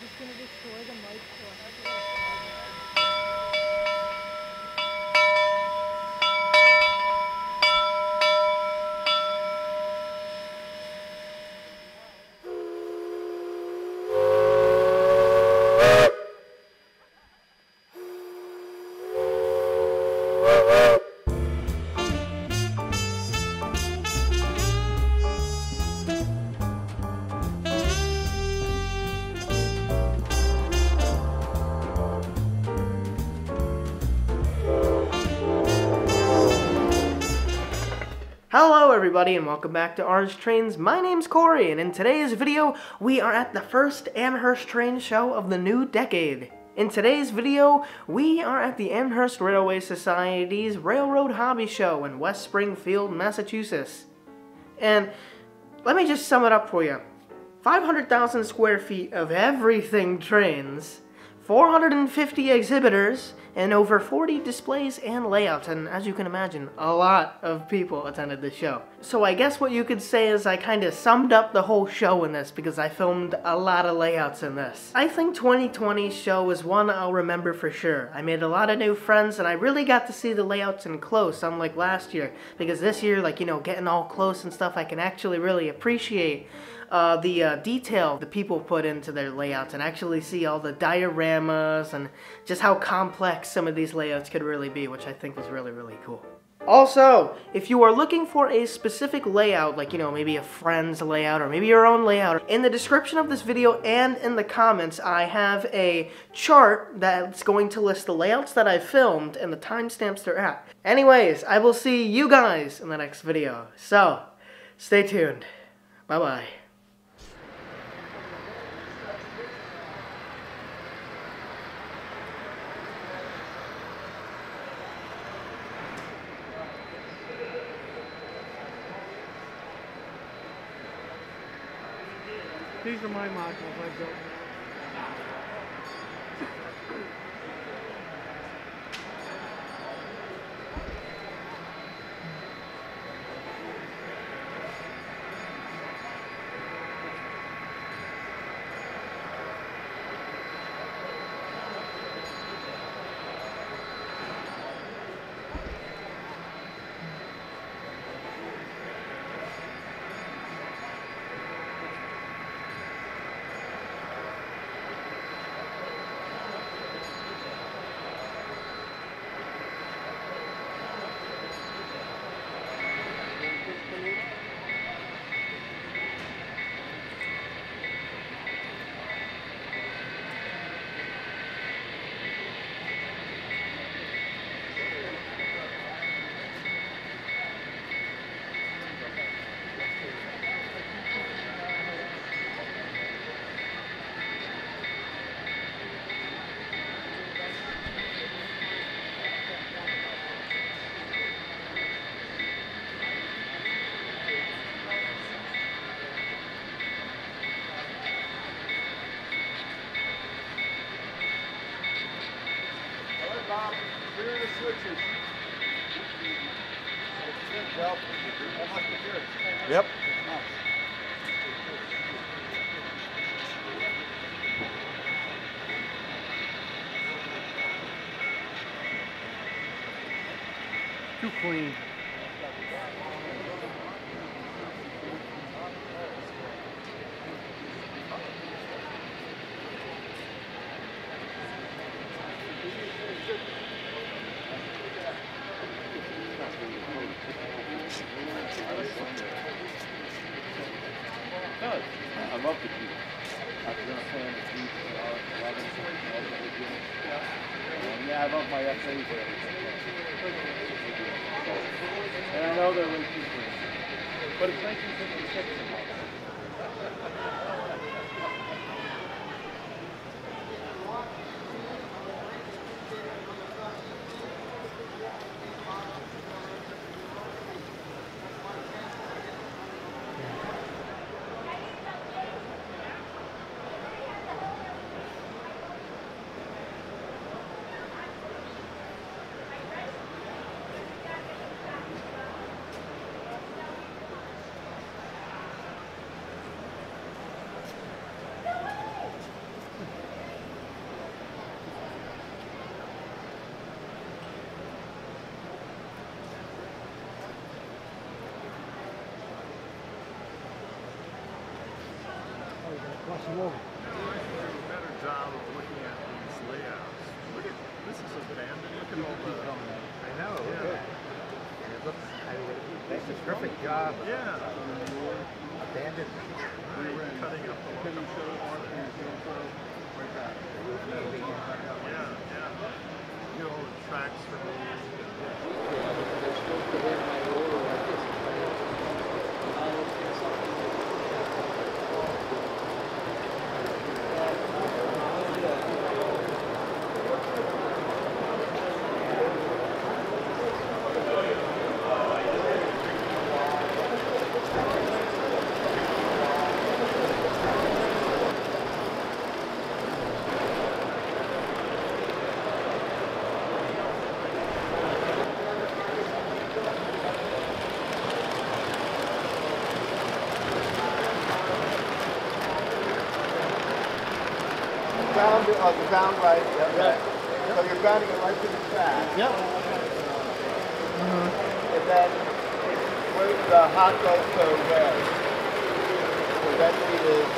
just going to restore the mic for her. Hello everybody and welcome back to R's Trains. My name's Corey and in today's video we are at the first Amherst train show of the new decade. In today's video we are at the Amherst Railway Society's Railroad Hobby Show in West Springfield, Massachusetts. And let me just sum it up for you. 500,000 square feet of everything trains, 450 exhibitors, and over 40 displays and layouts, and as you can imagine, a lot of people attended the show. So I guess what you could say is I kinda summed up the whole show in this because I filmed a lot of layouts in this. I think 2020's show is one I'll remember for sure. I made a lot of new friends and I really got to see the layouts in close, unlike last year, because this year, like, you know, getting all close and stuff, I can actually really appreciate the detail the people put into their layouts and actually see all the dioramas and just how complex some of these layouts could really be, which I think was really, really cool. Also, if you are looking for a specific layout, like, you know, maybe a friend's layout or maybe your own layout, in the description of this video and in the comments, I have a chart that's going to list the layouts that I filmed and the timestamps they're at. Anyways, I will see you guys in the next video. So, stay tuned. Bye-bye. These are my modules I built. Yep. Too clean. I love the people. I was going to say on the beach, I love them. Yeah, I love my essays and everything. And I know they're really people. But it's 1956 in my life. across the road. You do a better job of looking at these layouts. Look at, this is abandoned. Look at all the... I know, yeah. And it looks, that's a perfect job. Yeah. Abandoned. Cutting up the local shows. Yeah. You know, all the tracks for me. The bound right, yeah. Right. So you're bounding it right to the track. Yep. And then where the hot goes to red. So that lead is.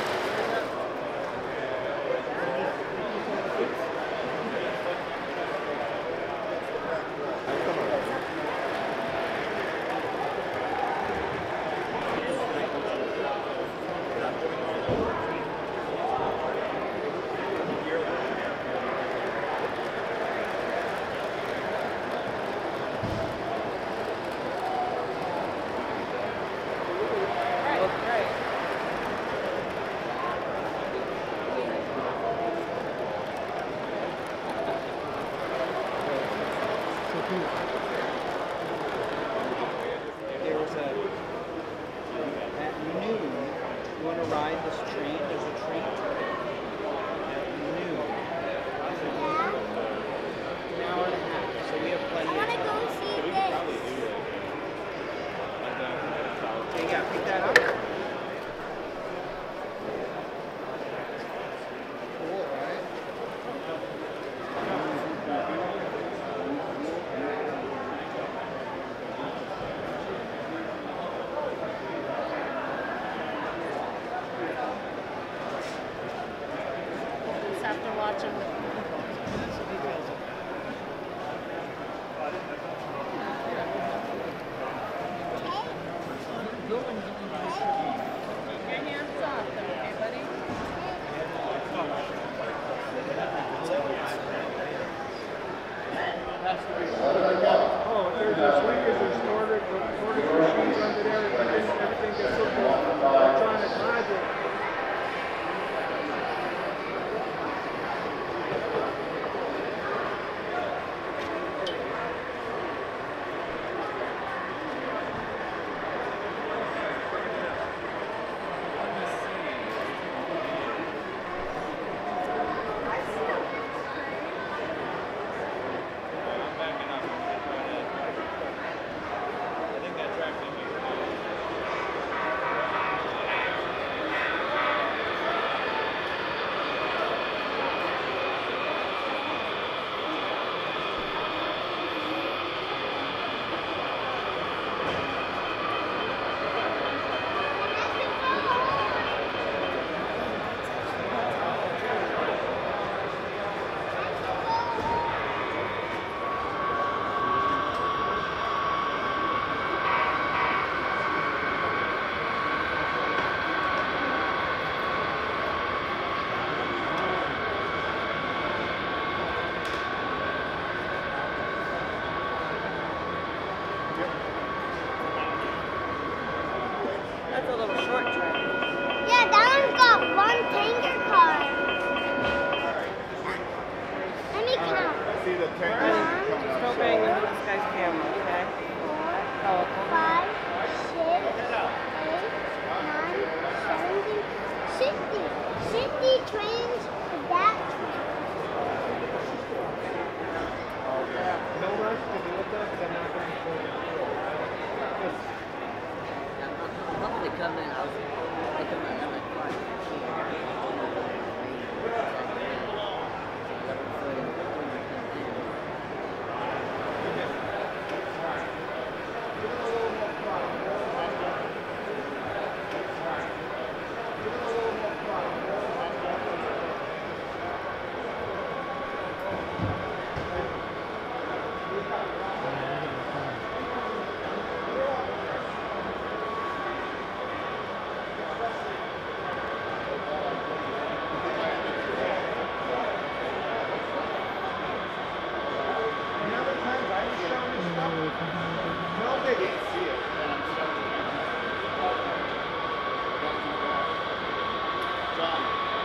done.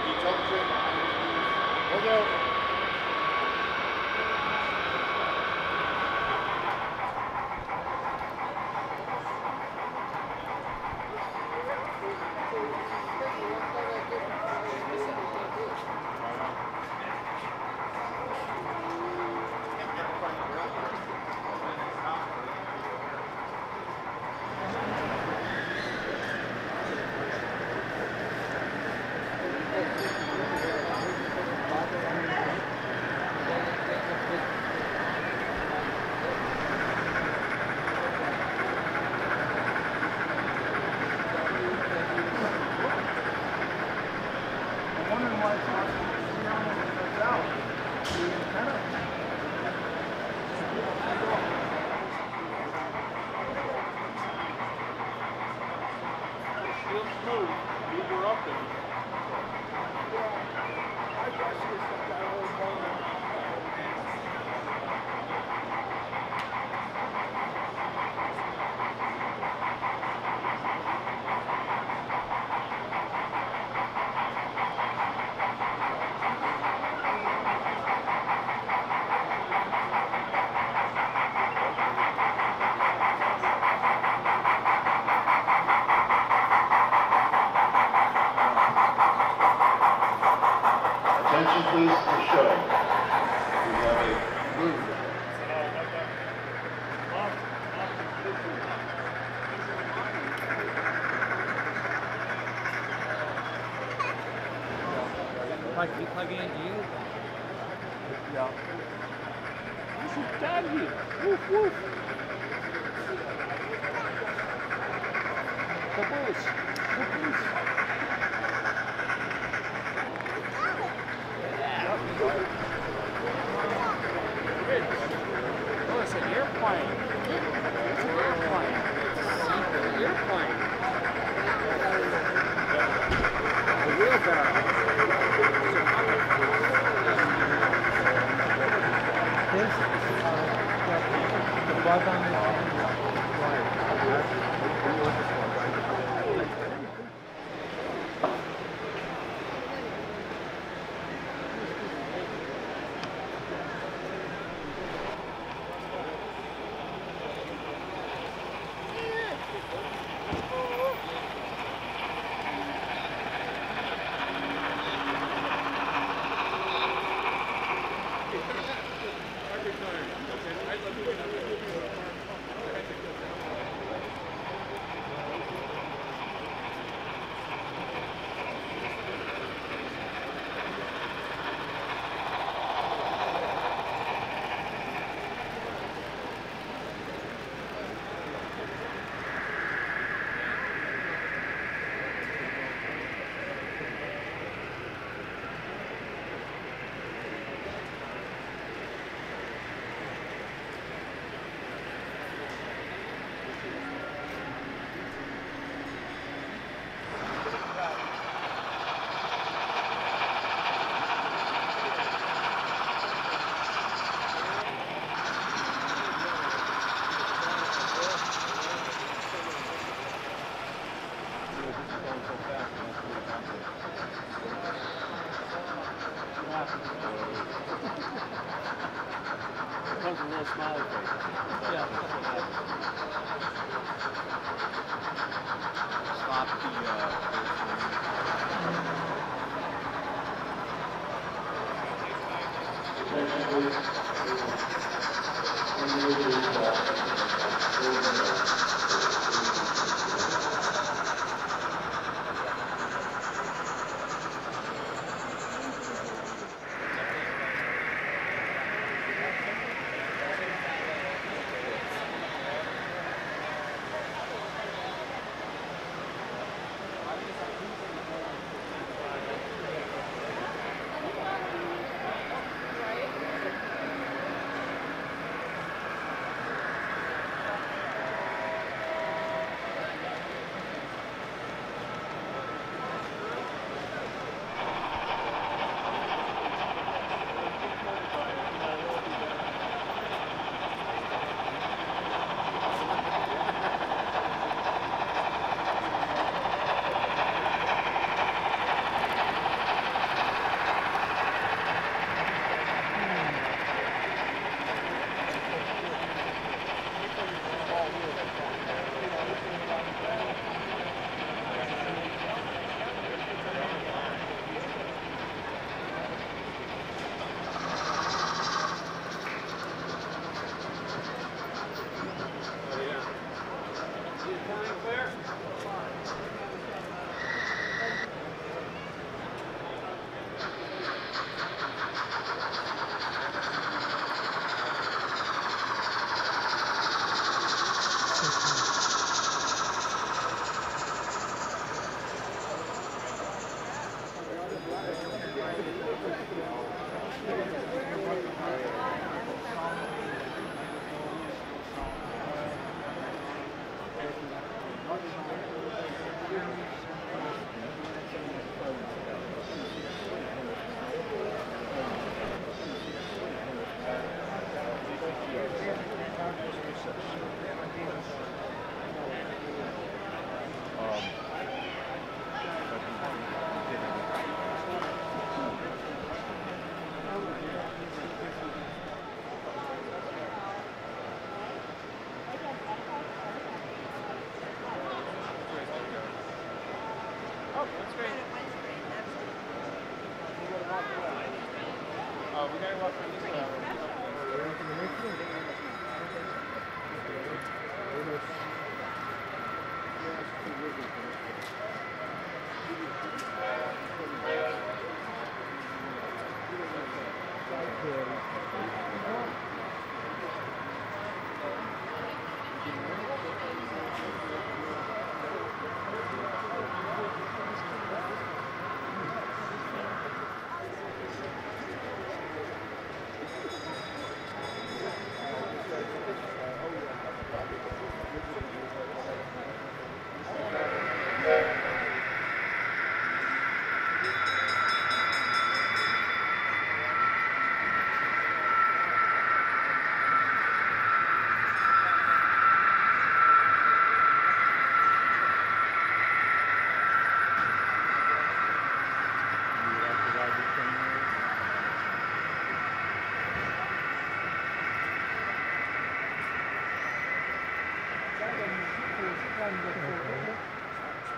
He jumped in. Hold over.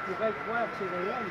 Je pourrais croire que c'est réel.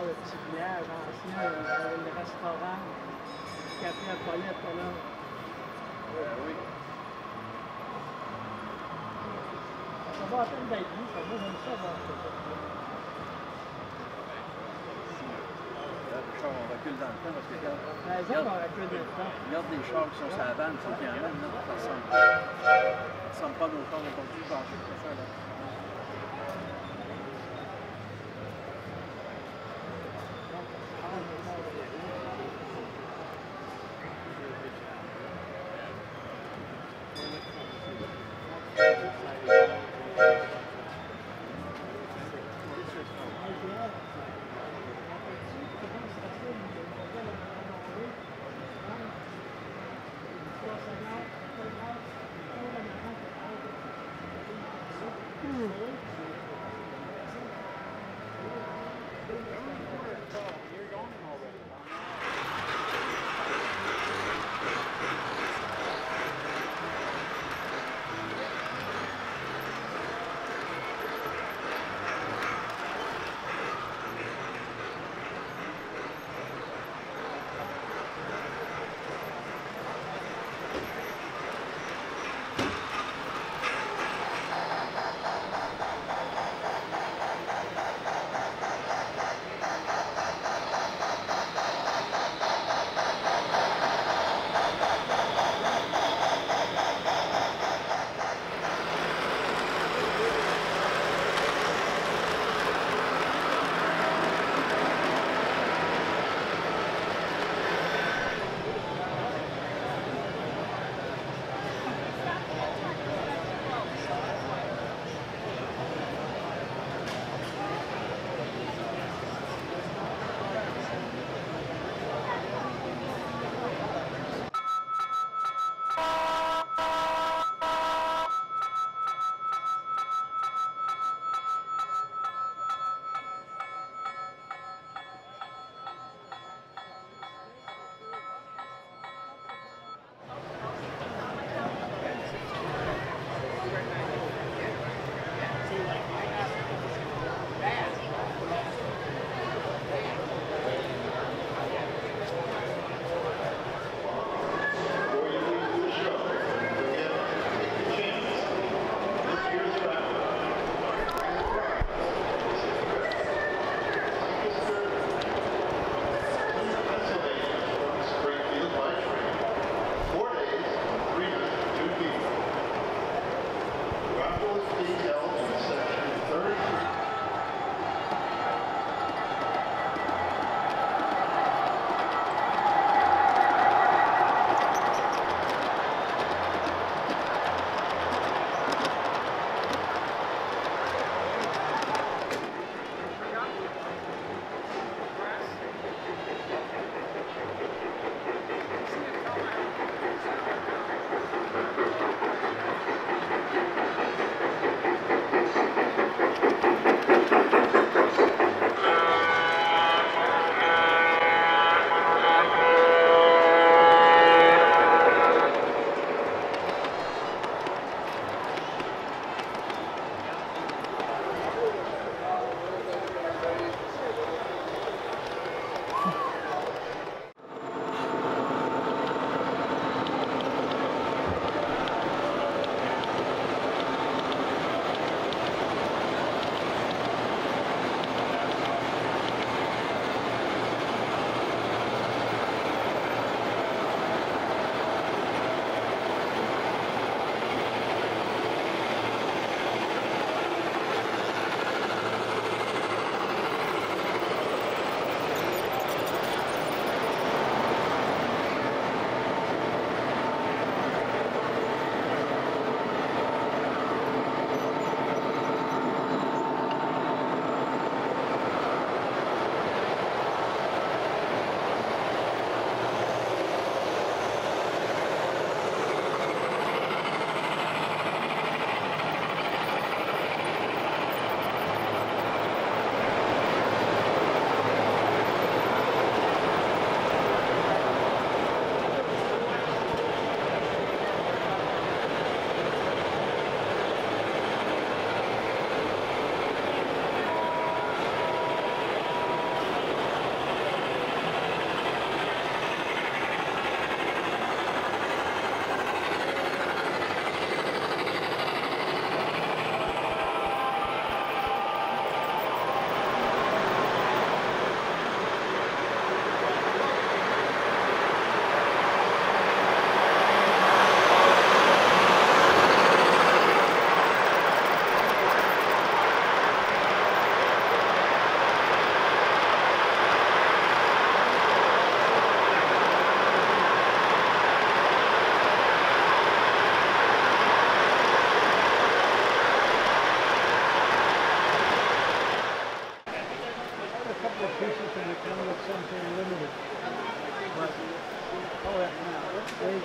Le petit village ancien, le restaurant, le café à toilette, là. Oui. Ça va à peine d'être vu, ça va, j'aime ça, voir ça. On recule dans le temps, parce que quand... on recule dans le temps. Regarde les chars qui sont sur la vanne, il faut qu'il y en ait, non? Ça ressemble pas à nos chars aujourd'hui, je pense que ça, là. Merci.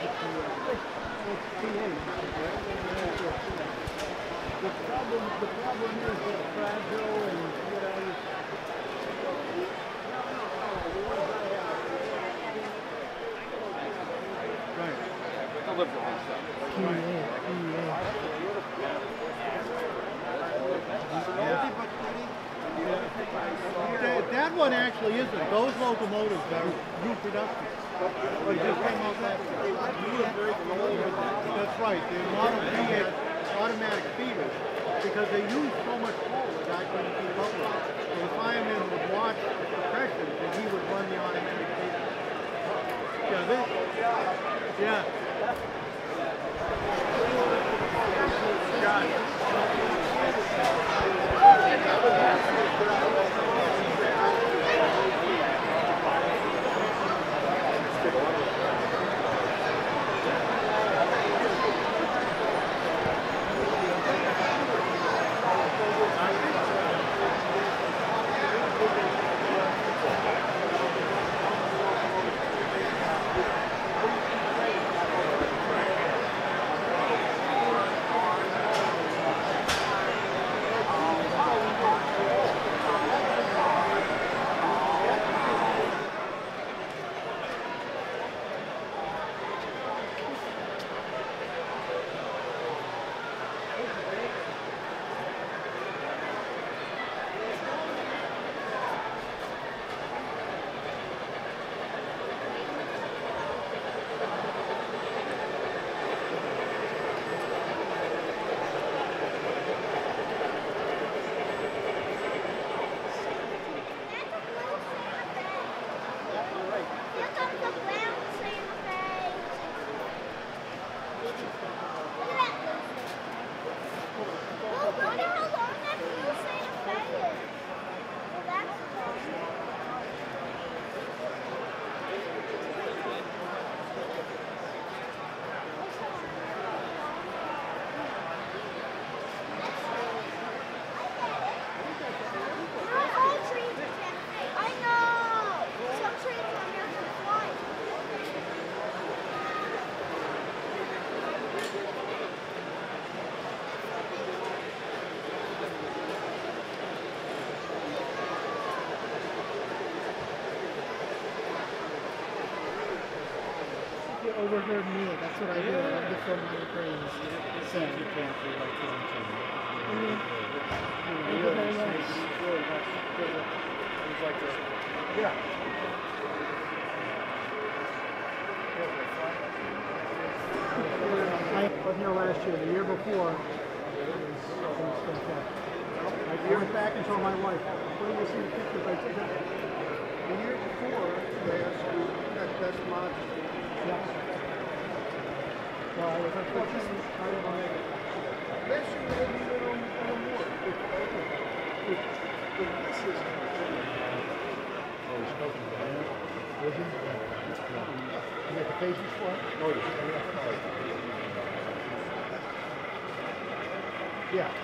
The problem is that fragile and, you know, that one actually isn't. Those locomotives are new production. They just came out last year. That's right. They're automatic feeders because they use so much coal that I couldn't keep up with. So the fireman would watch the pressure and he would run the automatic feeders. Yeah, overheard me, that's what I do, I get from my brains. So, I was here last year, the year before, I went back and told my wife, when you see the pictures I took out. The year before, they asked that best model. Yeah,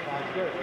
that's good.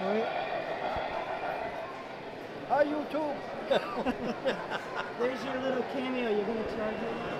Oui. Hi, YouTube. There's your little cameo. You're going to charge it?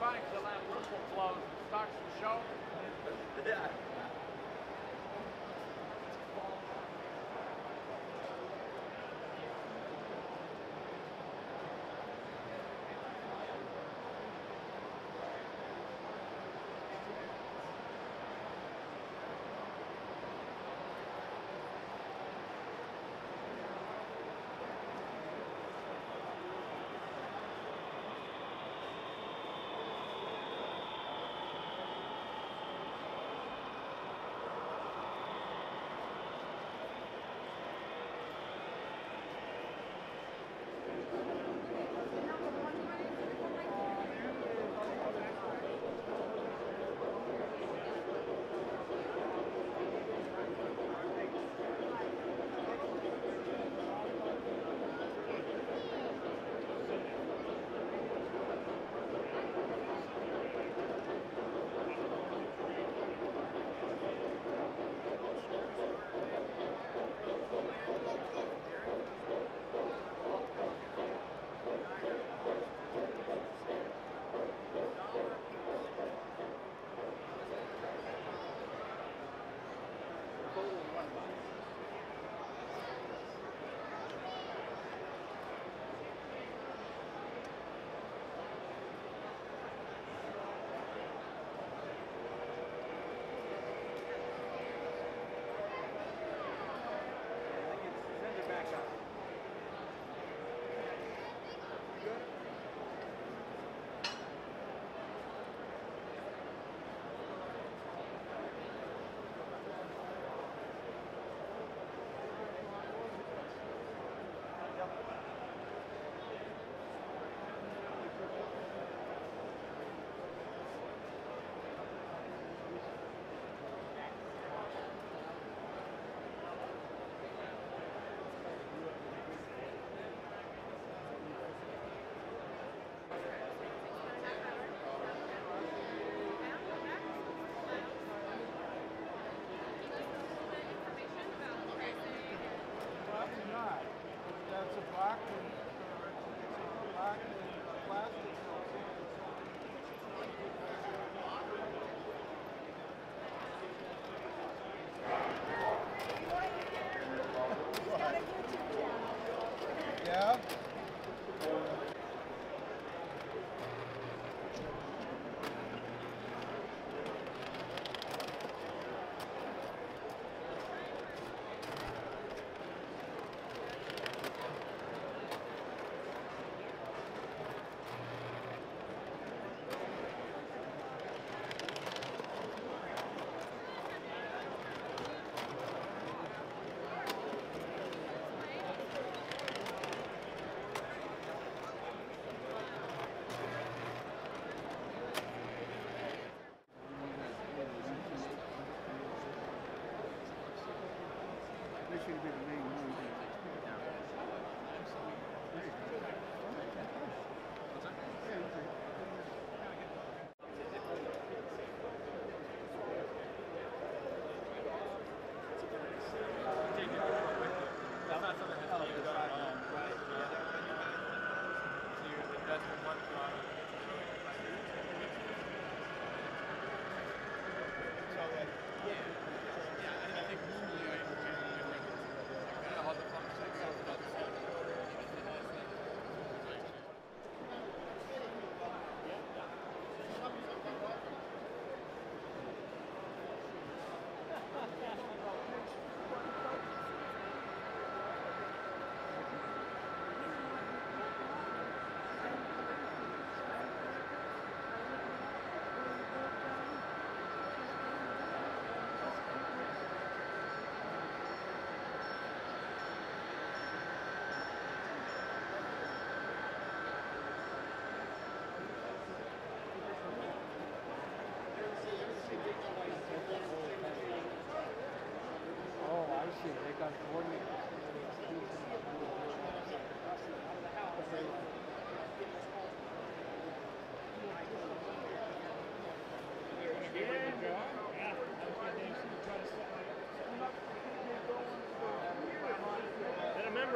Running till that roof will close, starts the show. Yeah. Yeah.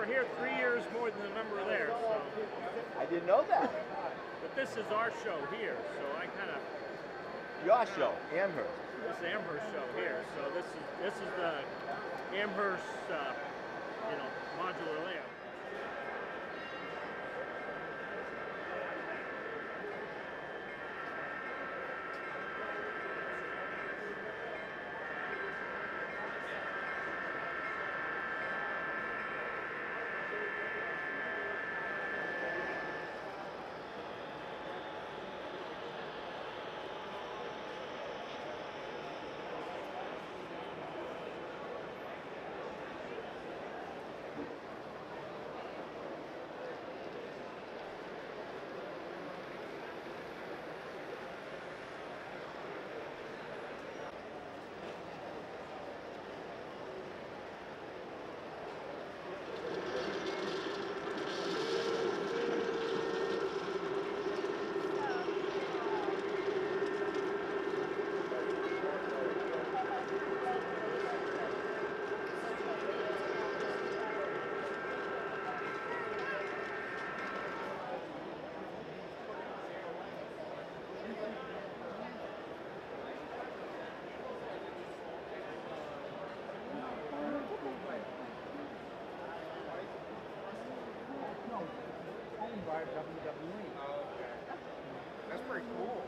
Here 3 years more than the member there. So. I didn't know that. But this is our show here, so I kind of. Your show, Amherst. This is Amherst show here, so this is the Amherst, you know, modular layout. WWE. Oh, okay. That's pretty cool.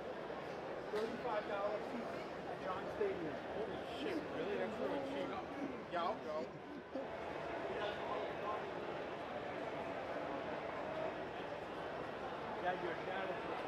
$35 at John Stadium. Holy shit, really? That's really cheap. Yeah, I'll go. Yeah, you're down at the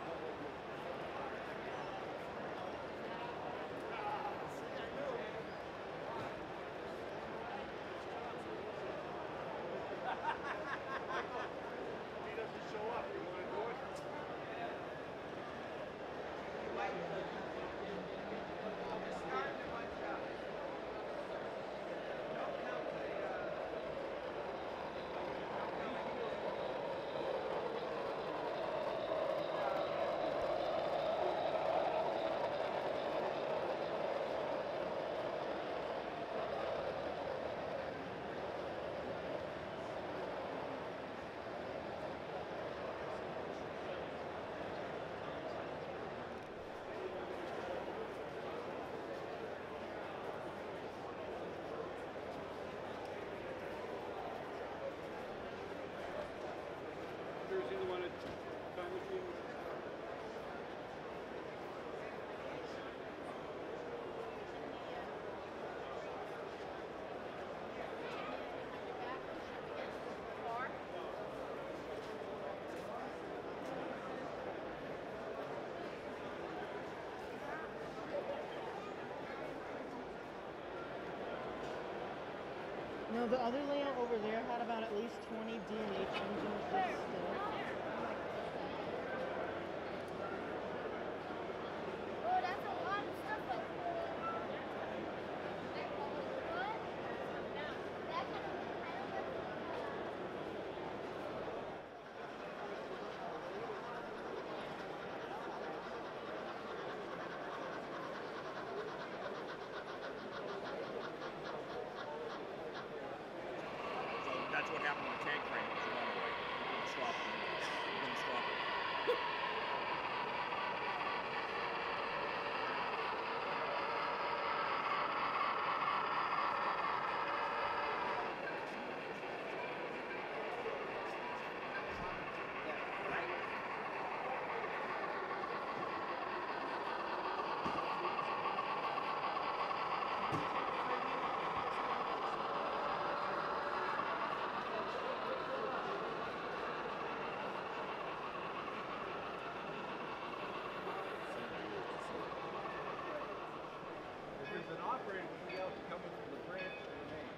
No, the other layout over there had about at least 20 D&H engines still. That's what happened with the tank train. It was another way. It didn't stop it. It didn't stop it. An operator would be able to come in from the branch to the main.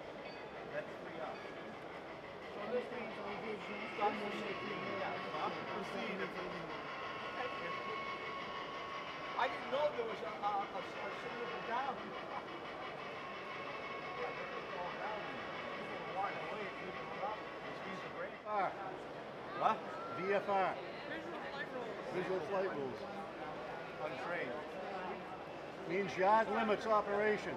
That's 3 hours. So this means all these things stop and shake your head out. I didn't know there was a single down here. Yeah, they just all down here. People are walking away and people are up. These are great. What? VFR. Visual flight rules. Visual flight rules. On train. Means yard limits operation.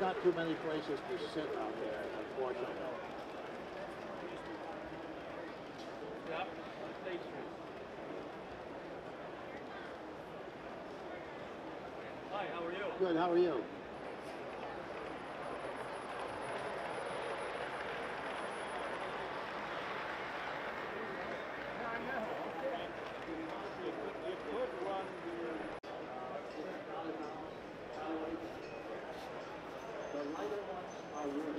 there's not too many places to sit out there, unfortunately. Hi, how are you? Good, how are you? The lighter ones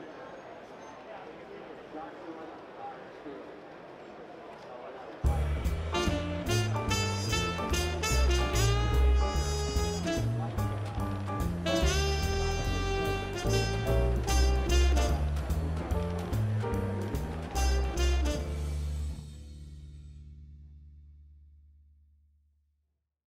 are really.